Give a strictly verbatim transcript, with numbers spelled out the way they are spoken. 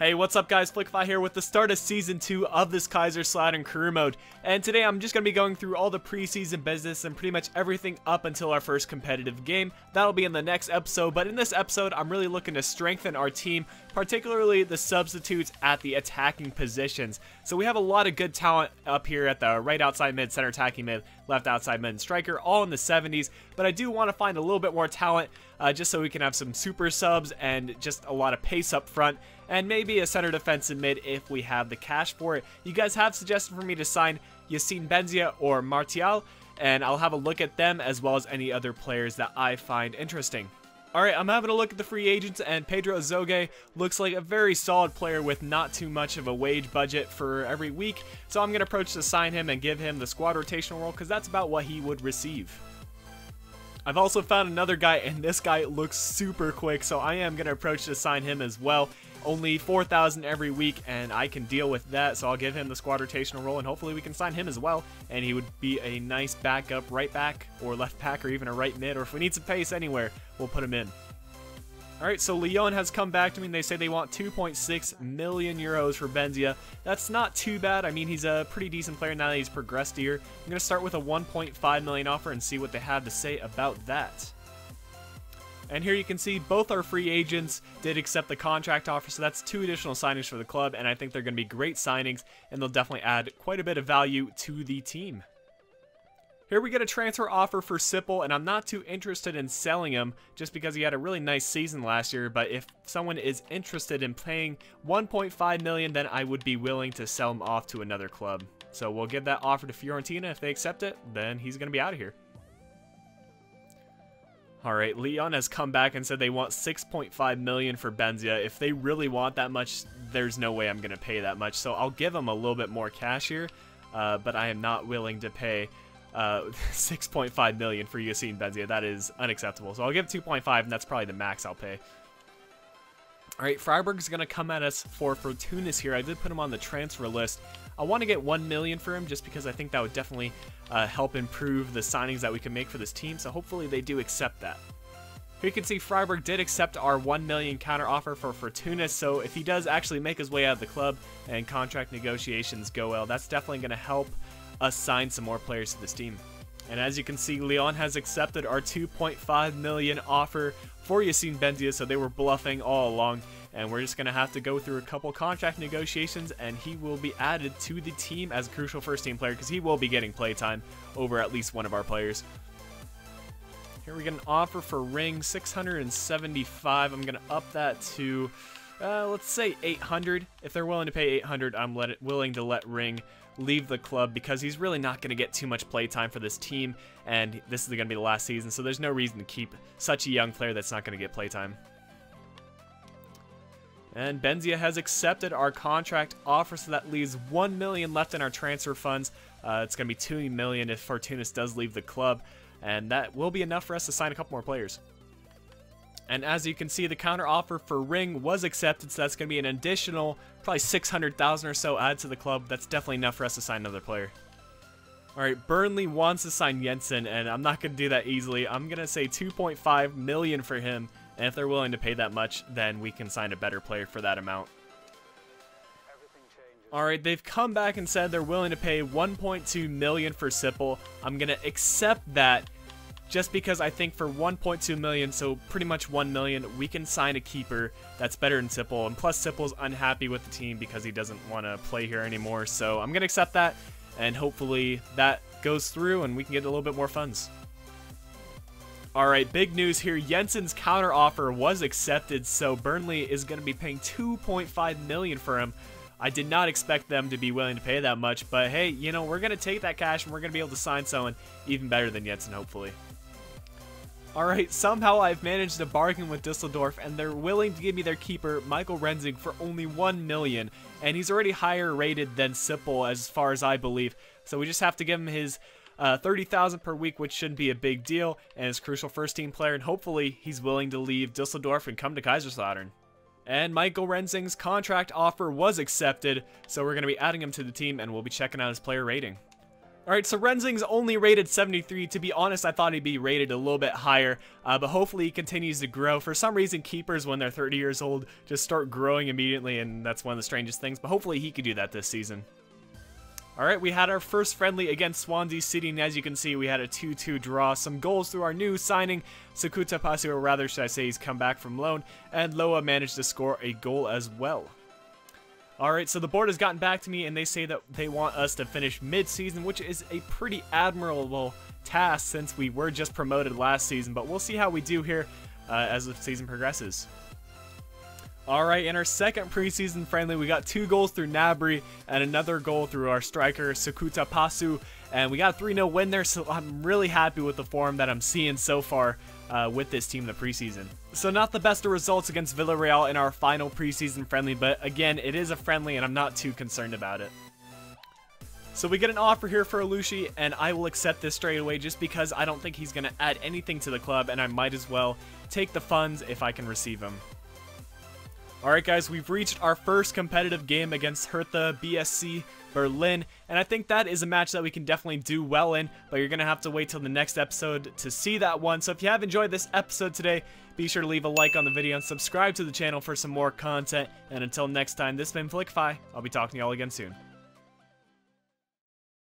Hey, what's up guys, Flickify here with the start of Season two of this Kaiserslautern career mode, and today I'm just going to be going through all the preseason business and pretty much everything up until our first competitive game. That'll be in the next episode, but in this episode I'm really looking to strengthen our team, particularly the substitutes at the attacking positions. So we have a lot of good talent up here at the right outside mid, center attacking mid, left outside mid, and striker, all in the seventies, but I do want to find a little bit more talent uh, just so we can have some super subs and just a lot of pace up front, and maybe a center defensive mid if we have the cash for it. You guys have suggested for me to sign Yassine Benzia or Martial, and I'll have a look at them as well as any other players that I find interesting. Alright, I'm having a look at the free agents, and Pedro Azogue looks like a very solid player with not too much of a wage budget for every week, so I'm going to approach to sign him and give him the squad rotational role because that's about what he would receive. I've also found another guy, and this guy looks super quick, so I am going to approach to sign him as well. Only four thousand every week, and I can deal with that, so I'll give him the squad rotational role, and hopefully we can sign him as well, and he would be a nice backup right back or left back or even a right mid, or if we need some pace anywhere, we'll put him in. Alright, so Lyon has come back to me, and they say they want two point six million euros for Benzia. That's not too bad. I mean, he's a pretty decent player now that he's progressed here. I'm going to start with a one point five million offer and see what they have to say about that. And here you can see both our free agents did accept the contract offer, so that's two additional signings for the club, and I think they're going to be great signings, and they'll definitely add quite a bit of value to the team. Here we get a transfer offer for Sippel, and I'm not too interested in selling him just because he had a really nice season last year, but if someone is interested in paying one point five million, then I would be willing to sell him off to another club. So we'll give that offer to Fiorentina. If they accept it, then he's going to be out of here. Alright, Lyon has come back and said they want six point five million for Benzia. If they really want that much, there's no way I'm going to pay that much. So I'll give them a little bit more cash here, uh, but I am not willing to pay uh, six point five million for Yassine Benzia. That is unacceptable. So I'll give two point five, and that's probably the max I'll pay. Alright, Freiburg's going to come at us for Fortounis here. I did put him on the transfer list. I want to get one million for him just because I think that would definitely uh, help improve the signings that we can make for this team, so hopefully they do accept that. Here you can see Freiburg did accept our one million counter offer for Fortounis, so if he does actually make his way out of the club and contract negotiations go well, that's definitely going to help us sign some more players to this team. And as you can see, Lyon has accepted our two point five million offer for Yassine Benzia, so they were bluffing all along, and we're just going to have to go through a couple contract negotiations, and he will be added to the team as a crucial first team player because he will be getting play time over at least one of our players. Here we get an offer for Ring, six hundred seventy-five. I'm going to up that to, uh, let's say eight hundred. If they're willing to pay eight hundred, I'm let it, willing to let Ring leave the club because he's really not going to get too much play time for this team, and this is going to be the last season, so there's no reason to keep such a young player that's not going to get play time. And Benzia has accepted our contract offer, so that leaves one million left in our transfer funds. Uh, it's going to be two million if Fortounis does leave the club, and that will be enough for us to sign a couple more players. And as you can see, the counter offer for Ring was accepted, so that's going to be an additional probably six hundred thousand or so added to the club. That's definitely enough for us to sign another player. Alright, Burnley wants to sign Jensen, and I'm not going to do that easily. I'm going to say two point five million for him. And if they're willing to pay that much, then we can sign a better player for that amount. Alright, they've come back and said they're willing to pay one point two million for Sippel. I'm going to accept that just because I think for one point two million, so pretty much one million, we can sign a keeper that's better than Sippel. And plus, Sippel's unhappy with the team because he doesn't want to play here anymore. So I'm going to accept that, and hopefully that goes through and we can get a little bit more funds. Alright, big news here. Jensen's counteroffer was accepted, so Burnley is going to be paying two point five million dollars for him. I did not expect them to be willing to pay that much, but hey, you know, we're going to take that cash and we're going to be able to sign someone even better than Jensen, hopefully. Alright, somehow I've managed to bargain with Düsseldorf, and they're willing to give me their keeper, Michael Rensing, for only one million dollars, and he's already higher rated than Sippel as far as I believe, so we just have to give him his Uh, thirty thousand per week, which shouldn't be a big deal, and is crucial first team player, and hopefully he's willing to leave Düsseldorf and come to Kaiserslautern. And Michael Rensing's contract offer was accepted, so we're going to be adding him to the team, and we'll be checking out his player rating. All right, so Rensing's only rated seventy-three. To be honest, I thought he'd be rated a little bit higher, uh, but hopefully he continues to grow. For some reason, keepers, when they're thirty years old, just start growing immediately, and that's one of the strangest things, but hopefully he could do that this season. All right, we had our first friendly against Swansea City, and as you can see, we had a two two draw. Some goals through our new signing, Sakuta Pasio, or rather should I say he's come back from loan, and Loa managed to score a goal as well. Alright, so the board has gotten back to me and they say that they want us to finish mid-season, which is a pretty admirable task since we were just promoted last season, but we'll see how we do here uh, as the season progresses. Alright, in our second preseason friendly, we got two goals through Nabri and another goal through our striker, Sakuta Pasio, and we got a three nil win there, so I'm really happy with the form that I'm seeing so far Uh, with this team in the preseason. So not the best of results against Villarreal in our final preseason friendly, but again, it is a friendly and I'm not too concerned about it. So we get an offer here for Alushi, and I will accept this straight away just because I don't think he's going to add anything to the club, and I might as well take the funds if I can receive him. Alright guys, we've reached our first competitive game against Hertha B S C Berlin, and I think that is a match that we can definitely do well in, but you're going to have to wait till the next episode to see that one. So if you have enjoyed this episode today, be sure to leave a like on the video and subscribe to the channel for some more content. And until next time, this has been Flickify. I'll be talking to you all again soon.